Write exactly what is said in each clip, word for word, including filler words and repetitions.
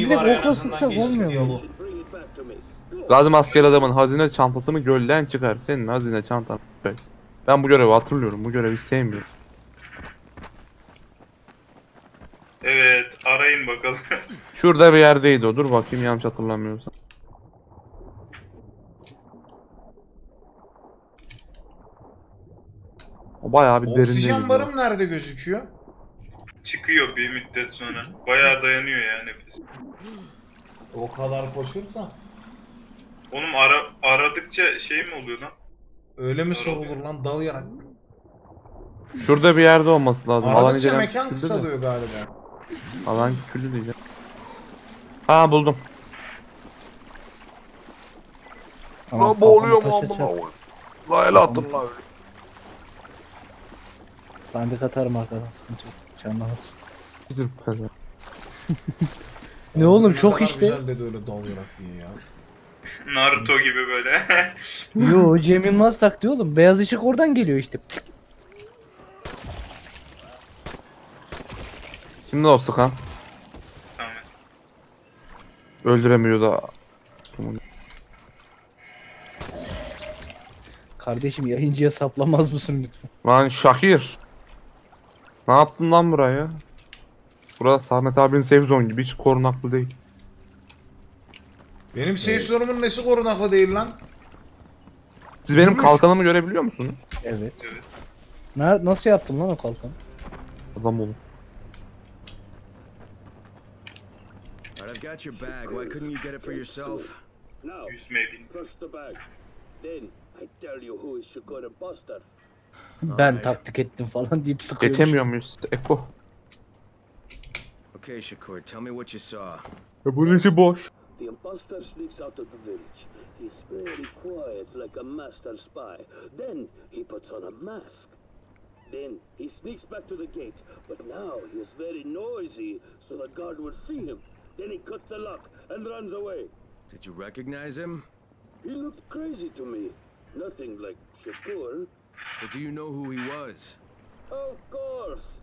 Tekle direkt orta sıksak olmuyor mu? Lazım asker adamın hazine çantasını gölden çıkar. Senin hazine çantan. Ben bu görevi hatırlıyorum. Bu görevi sevmiyorum. Evet, arayın bakalım. Şurada bir yerdeydi o. Dur bakayım yanlış hatırlamıyorsam. O bayağı bir derindeydi. Oksijen barım nerede gözüküyor? Çıkıyor bir müddet sonra. Bayağı dayanıyor yani nefes. O kadar koşursa. Oğlum ara, aradıkça şey mi oluyor lan? Öyle mi sorulur lan, dalayarak? Şurada bir yerde olması lazım. Aradıkça alan mekan kısalıyor galiba. Alan küllü değil. Ha buldum. Lan boğuluyor mu amına koyayım? La el attım la öyle. Ben de katarım arkadan, sıkıntı yok. Canlı olsun. Ne oğlum şok işte. Güzel dedi öyle dalayarak diye ya. Naruto gibi böyle. Yo, Cem Yılmaz taktı oğlum. Beyaz ışık oradan geliyor işte. Şimdi ne yapsak ha? Samet. Öldüremiyor da. Kardeşim yayıncıya saplamaz mısın lütfen? Lan Şakir. Ne yaptın lan buraya? Burada Samet abinin safe zone gibi, hiç korunaklı değil. Benim safe zone'umun nesi korunaklı değil lan? Siz benim kalkanımı görebiliyor musunuz? Evet. Evet. Nerede, nasıl yaptın lan o kalkanı? Adam oğlum. I've got your bag. Why couldn't you get it for yourself? No. First the bag. Then I tell you who is Sugar Buster. Ben taktik ettim falan deyip sıkıyormuş. Geçemiyor muyuz? Eko. Okay, Shakur, tell me what you saw. Ya bunun içi boş. The imposter sneaks out of the village. He's very quiet like a master spy. Then he puts on a mask. Then he sneaks back to the gate, but now he is very noisy so the guard will see him. Then he cuts the lock and runs away. Did you recognize him? He looked crazy to me. Nothing like Shakur. But do you know who he was? Of course.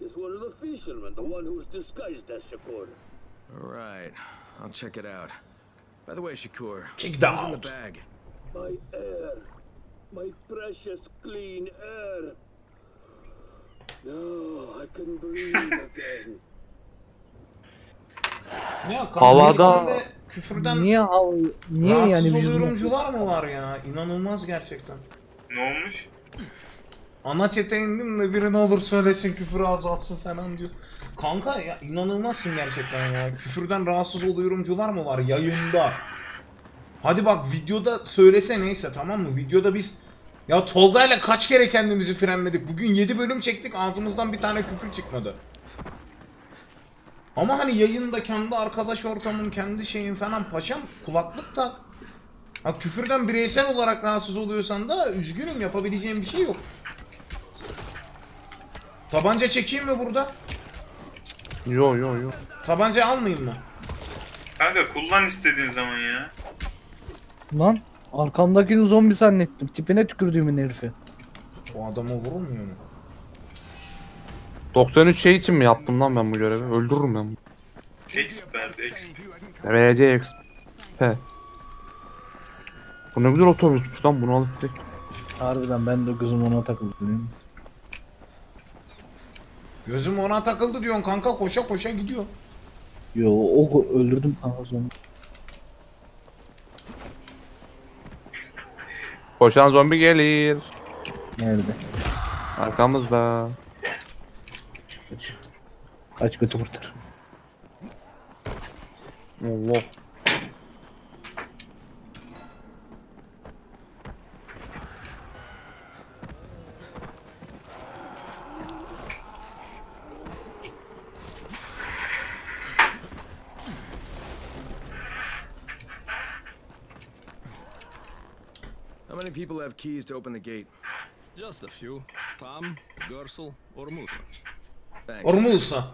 He's one of the fishermen, the one who's disguised as Shakur. All right. I'll check it out. By the way, Shakur, what's in the bag? My air. My precious clean air. No, I can breathe again. Ya havada küfürden niye hav niye yani bir yorumcular mı var ya, inanılmaz gerçekten. Ne olmuş? Ana çete indim de biri ne olur söylesin küfürü azalsın falan diyor. Kanka ya inanılmazsın gerçekten ya. Küfürden rahatsız olduğu yorumcular mı var yayında? Hadi bak videoda söylese neyse, tamam mı? Videoda biz ya Tolga'yla kaç kere kendimizi frenledik. Bugün yedi bölüm çektik, ağzımızdan bir tane küfür çıkmadı. Ama hani yayında kendi arkadaş ortamın, kendi şeyin falan paşam, kulaklık tak. Ha küfürden bireysel olarak rahatsız oluyorsan da üzgünüm, yapabileceğim bir şey yok. Tabanca çekeyim mi burada? Yo yo yo. Tabanca almayayım mı? Kanka kullan istediğin zaman ya. Lan arkamdakini zombi zannettim. Tipine tükürdüğümün herifi. O adama vurulmuyor mu? doksan üç şey için mi yaptım lan ben bu görevi? Öldürürüm ben bunu. Expert, expert. R C expert. Bu ne güzel otobüsmüş lan, bunu alıp direkt. Harbiden ben de gözüm ona takıldı diyorum. Gözüm ona takıldı diyorsun kanka, koşa koşa gidiyor. Yo o öldürdüm kanka zombi. Koşan zombi gelir. Nerede? Arkamızda. Kaç. Kaç kötü kurtar. Allah. How many people have keys to open the gate? Just a few. Tom, Gersel, or Musa. Ormulsa.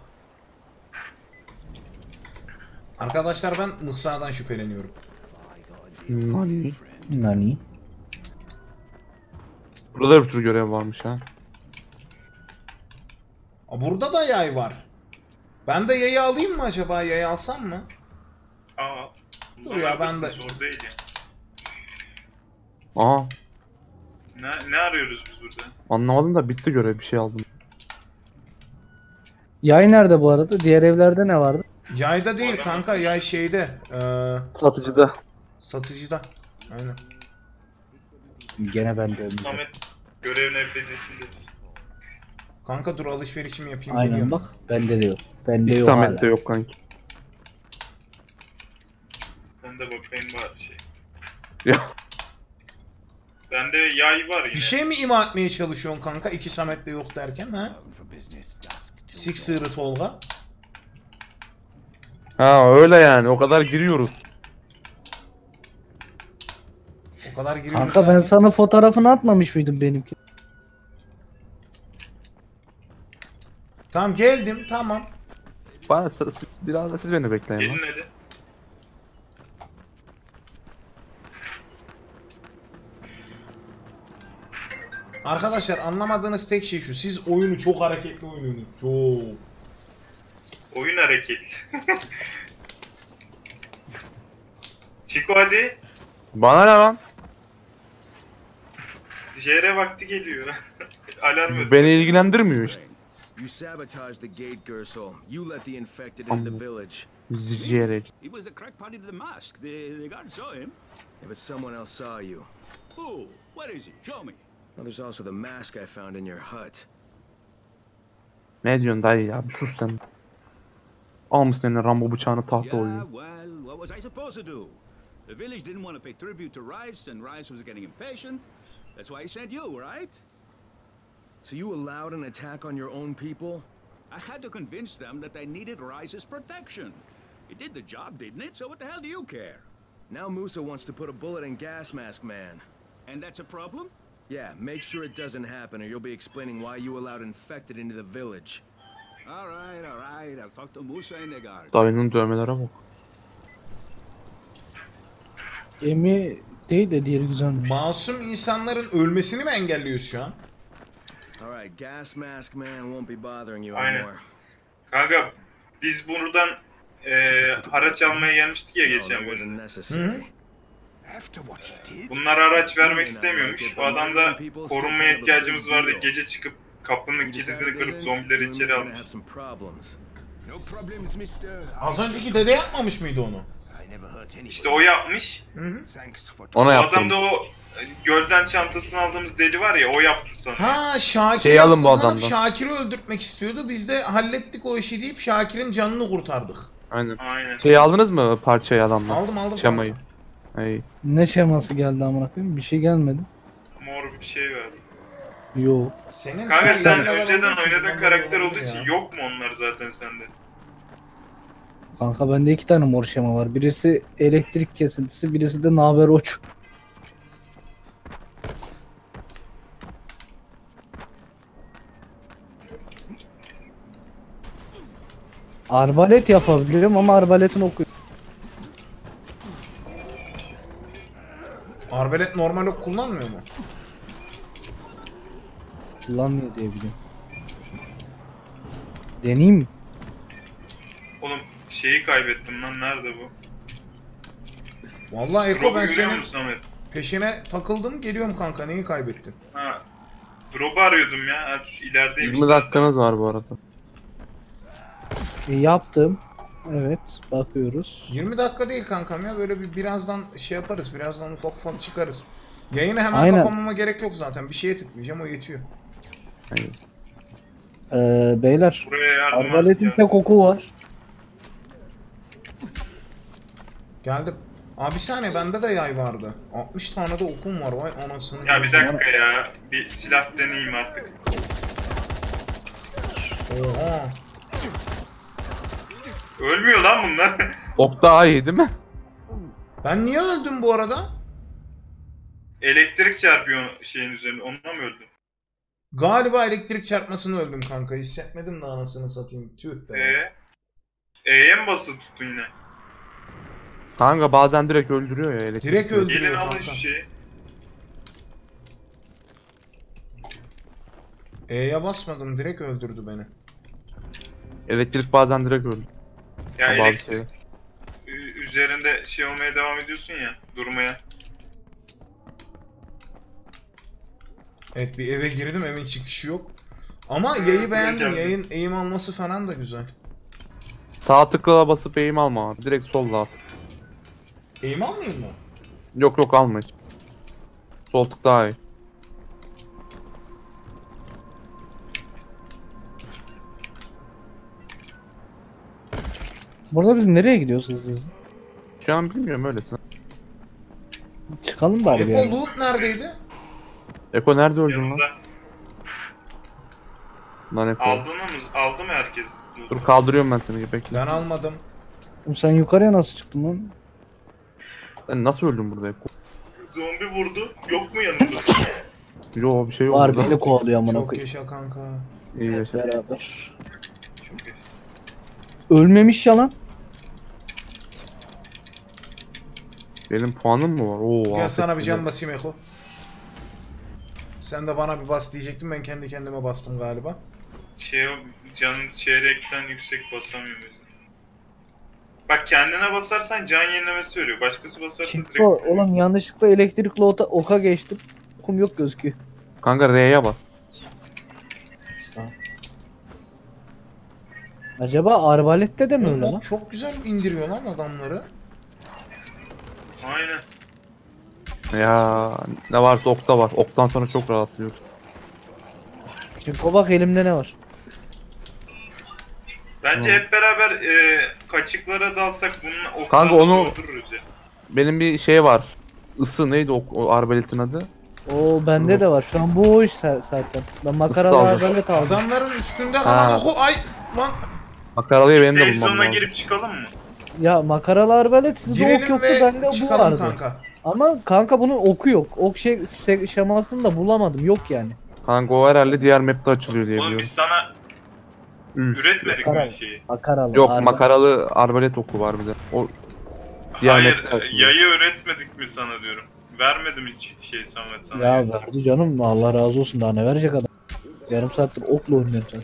Arkadaşlar ben Musa'dan şüpheleniyorum. Nani? Nani? Burada bir tür görev varmış ha. Burada da yay var. Ben de yayı alayım mı acaba? Yayı alsam mı? Aa, dur ya ben de. Oradaydı. Aha. Ne, ne arıyoruz biz burada? Anlamadım da bitti görev, bir şey aldım. Yay nerede bu arada? Diğer evlerde ne vardı? Yayda değil Orada kanka, yay şeyde. Ee... Satıcıda. Satıcıda. Aynen. Gene ben de. Samet görevin evlecesindeyiz. Kanka dur alışverişimi yapayım. Aynen geliyorum. Bak bende de yok. Bende yok. Samet'te yok kanki. Ben de bakayım var şey. Ya. Bende yay var yine. Bir şey mi ima etmeye çalışıyorsun kanka? İki Samet'te yok derken ha? Six sırrı Tolga. Ha öyle yani, o kadar giriyoruz. O kadar giriyoruz. Kanka ben yani. Sana fotoğrafını atmamış mıydım benimki? Tamam geldim, tamam. Bana, biraz da siz beni bekleyin. Gelin hadi. Arkadaşlar anlamadığınız tek şey şu, siz oyunu çok hareketli oynuyorsunuz, çok. Oyun hareketli. Çiko hadi. Bana ne lan? J R vakti geliyor. Alarm ödü. Beni ilgilendirmiyor işte. You sabotaged the gate, Gersol. You let the infected in the village. Jared. It was the crackpot in the mask. They, they guard saw him. Yeah, but someone else saw you. Who? What is he? Show me. Well, there's also the mask I found in your hut. Ne diyorsun dayı ya? Bir sus sen. Almış senin Rambo bıçağını tahta oyunu. Yeah, well, what was I supposed to do? The village didn't want to pay tribute to Rice, and Rice was getting impatient. That's why he sent you, right? So you allowed an attack on your own people? I had to convince them that they needed Rice's protection. It did the job, didn't it? So what the hell do you care? Now Musa wants to put a bullet in Gas Mask Man. And that's a problem? Yeah, make sure it doesn't happen or you'll be explaining why you allowed infected into the village. All right, all right. I'll talk to Musa and the guard. Dayının dövmelere bak. Gemi değil de diğer güzelmiş. Masum insanların ölmesini mi engelliyorsun şu an? Alright, Gas Mask Man won't be bothering you anymore. Kanka, biz buradan eee araç almaya gelmiştik ya geçen bölüm. Bunlar araç vermek istemiyormuş. Bu adam da korunmaya ihtiyacımız vardı. Gece çıkıp kapının kilidini kırıp zombileri içeri almış. Az önceki dede yapmamış mıydı onu? İşte o yapmış. Hı-hı. Ona yaptım. Adam da o gölden çantasını aldığımız deli var ya, o yaptı sana. Ha Şakir şey yaptı sana, Şakir'i öldürtmek istiyordu. Biz de hallettik o işi deyip Şakir'in canını kurtardık. Aynen. Aynen. Şey aldınız mı parçayı adamdan? Aldım aldım. Şemayı. Hey. Ne şeması geldi amına koyayım? Bir şey gelmedi. Mor bir şey verdi. Yok. Senin kanka sen önceden oynadığın karakter olduğu için ya. Yok mu onlar zaten sende? Kanka bende iki tane mor şema var. Birisi elektrik kesintisi, birisi de naber oç. Arbalet yapabilirim ama arbaletin oku. Arbalet normal ok kullanmıyor mu? Kullanmıyor diye biliyorum. Deneyeyim mi? Oğlum şeyi kaybettim lan, nerede bu? Vallahi Eko ben senin peşine takıldım, geliyorum kanka, neyi kaybettin? Ha. Drop'u arıyordum ya. İlerideymiş. yirmi dakikanız var bu arada. E, yaptım. Evet, bakıyoruz. yirmi dakika değil kankam ya, böyle bir birazdan şey yaparız. Birazdan ufak ufak çıkarız. Yayını hemen aynen. Kapamama gerek yok zaten. Bir şeye tıklayacağım, o yetiyor. Eee beyler, arbaletin tek koku var. Geldim. Abi bir saniye, bende de yay vardı. altmış tane de okum var, vay anasını. Ya bir dakika ya, bir silah deneyeyim artık. Oha. Ölmüyor lan bunlar. Ok daha iyi değil mi? Ben niye öldüm bu arada? Elektrik çarpıyor şeyin üzerine, onunla mı öldüm? Galiba elektrik çarpmasını öldüm kanka, hissetmedim de anasını satayım. Tüh be. Eee? E'ye mi basılı tuttun yine? Kanka bazen direkt öldürüyor ya elektrik. Direkt öldürüyor. Gelin alın şu şeyi. E'ye basmadım, direkt öldürdü beni. Elektrik bazen direkt öldü. Ya elektrik şey. üzerinde şey olmaya devam ediyorsun ya, durmaya. Evet, bir eve girdim, evin çıkışı yok. Ama yayı beğendim, yayın eğim alması falan da güzel. Sağ tıkla basıp eğim alma abi, direkt solla at. Eğim almayayım mı? Yok yok, alma hiç. Sol tık daha iyi. Burada biz nereye gidiyorsunuz siz? Şu an bilmiyorum, öylesine. Çıkalım bari. Eko loot neredeydi? Eko nerede öldün lan? Lan Eko. Aldın mı? Aldı mı herkes? Dur kaldırıyorum ben seni, bekle. Ben almadım. Sen yukarıya nasıl çıktın lan? Ben nasıl öldüm burada Eko? Zombi vurdu. Yok mu yanında? Yok bir şey yok. Var, beni kovalıyor amına koyayım. Çok yaşa kanka. İyi yaşa. Beraber. Ölmemiş ya lan. Benim puanım mı var? Oo. Gel sana bir can basayım Eko. Sen de bana bir bas diyecektim, ben kendi kendime bastım galiba. Şey, canın çeyrekten yüksek basamıyorum. Bak kendine basarsan can yenilemesi veriyor. Başkası basarsa Kiko, direkt... Oğlum yanlışlıkla elektrikli ota, oka geçtim. Kum yok gözüküyor. Kanka R'ye bas. Acaba arbalette de mi öyle lan? Çok güzel indiriyor lan adamları. Aynen. Ya ne varsa okta var. Oktan sonra çok rahatlıyor. Şimdi bak elimde ne var. Bence ha. Hep beraber e, kaçıklara dalsak bunun oktan doldururuz ya. Benim bir şey var. Isı neydi o, o arbaletin adı? Oo bende de var. Şu an bu o iş zaten. Ben makaralı arbalet aldım. Adamların üstünden alan oku ay... Lan. Makaralıya benim de bulmam lazım. Girip çıkalım mı? Ya makaralı arbalet sizde ok yoktu, bende bu vardı. Kanka. Ama kanka bunun oku yok. Ok şey, şemasını da bulamadım, yok yani. Kanka o herhalde diğer map'te açılıyor diye biliyorum. Oğlum biz sana Üf. üretmedik mi şeyi? Makaralı, yok arbalet. Makaralı arbalet oku var bir de. O... Hayır yayı üretmedik mi sana diyorum. Vermedim hiç şey Samet sana. Ya verdi canım, Allah razı olsun, daha ne verecek adam. Yarım saattir okla oynuyorum sen.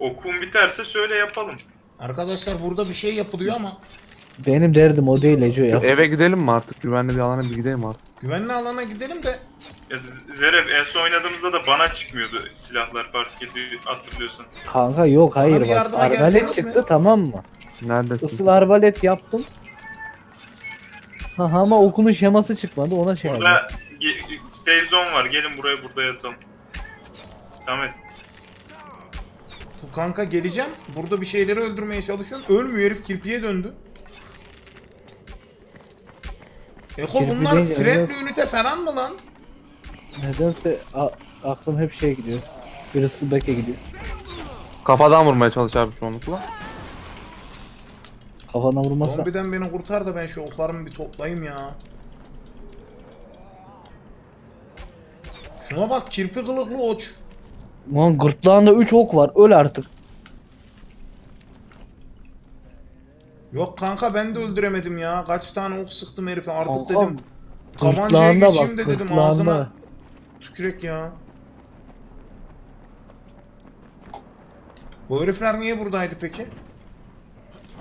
Okum biterse söyle yapalım. Arkadaşlar burada bir şey yapılıyor ama. Benim derdim o değil Ece ya. Eve gidelim mi artık? Güvenli bir alana bir gidelim artık. Güvenli alana gidelim de. Zeref en son oynadığımızda da bana çıkmıyordu silahlar, fark ediyor, hatırlıyorsun. Kanka yok hayır bak. Arbalet çıktı mi? Tamam mı? Nerede? Isıl arbalet yaptım. Ha ama okunun şeması çıkmadı, ona şey yaptım. Burada save zone var, gelin buraya burada yatalım. Samet. Kanka geleceğim. Burada bir şeyleri öldürmeye çalışıyorsun. Ölmüyor herif, kirpiye döndü. Eko bunlar frenli ünite falan mı lan? Nedense aklım hep şeye gidiyor. Birisi back'e gidiyor. Kafadan vurmaya çalış abi çoğunlukla. Kafadan vurmasa. Zombiden beni kurtar da ben şu oklarımı bir toplayayım ya. Şuna bak, kirpi kılıklı oç. Lan gırtlağında üç ok var, öl artık. Yok kanka ben de öldüremedim ya, kaç tane ok sıktım herife artık kanka, dedim. Tabancaya geçeyim de dedim, ağzına tükürek ya. Bu herifler niye buradaydı peki?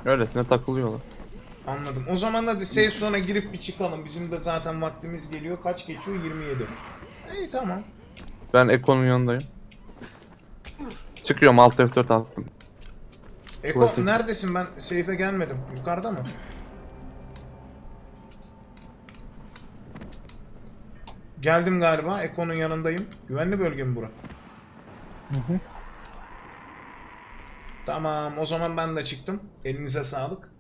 Öylesine takılıyorlar. Anladım, o zaman hadi safe zone'a girip bir çıkalım, bizim de zaten vaktimiz geliyor. Kaç geçiyor? yirmi yedi. İyi tamam. Ben Eko'nun yanındayım. Çıkıyorum, alt F dört attım. Eko klasik. Neredesin, ben safe'e gelmedim. Yukarıda mı? Geldim galiba, Eko'nun yanındayım. Güvenli bölge mi bura? Hı hı. Tamam o zaman ben de çıktım. Elinize sağlık.